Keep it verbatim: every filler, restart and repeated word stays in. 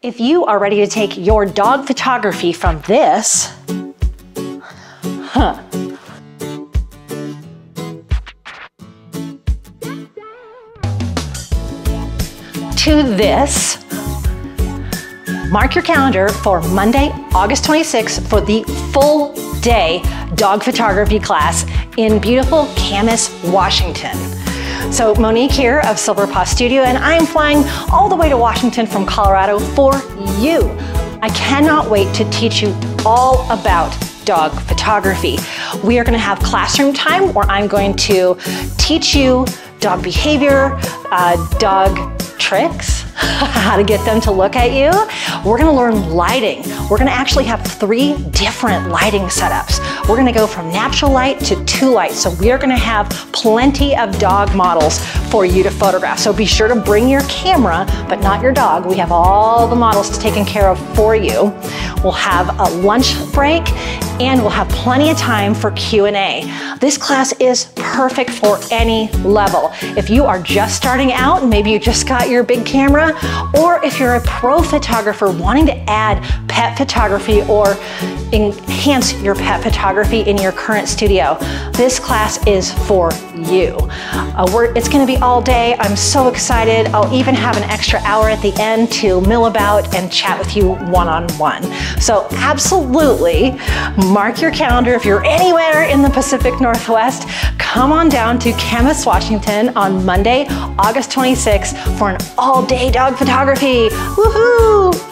If you are ready to take your dog photography from this, huh, to this, mark your calendar for Monday, August twenty-sixth for the full day dog photography class in beautiful Camas, Washington. So Monique here of Silver Paw Studio, and I'm flying all the way to Washington from Colorado for you. I cannot wait to teach you all about dog photography. We are going to have classroom time where I'm going to teach you dog behavior, uh, dog tricks, how to get them to look at you. We're gonna learn lighting. We're gonna actually have three different lighting setups. We're gonna go from natural light to two lights. So we are gonna have plenty of dog models for you to photograph. So be sure to bring your camera, but not your dog. We have all the models taken care of for you. We'll have a lunch break and we'll have plenty of time for Q and A. This class is perfect for any level. If you are just starting out, maybe you just got your big camera, or if you're a pro photographer wanting to add pet photography or enhance your pet photography in your current studio, this class is for you. Uh, we're, it's going to be all day. I'm so excited. I'll even have an extra hour at the end to mill about and chat with you one-on-one. So absolutely mark your calendar. If you're anywhere in the Pacific Northwest, come on down to Camas, Washington on Monday, August twenty-sixth for an all-day dog photography. Woohoo!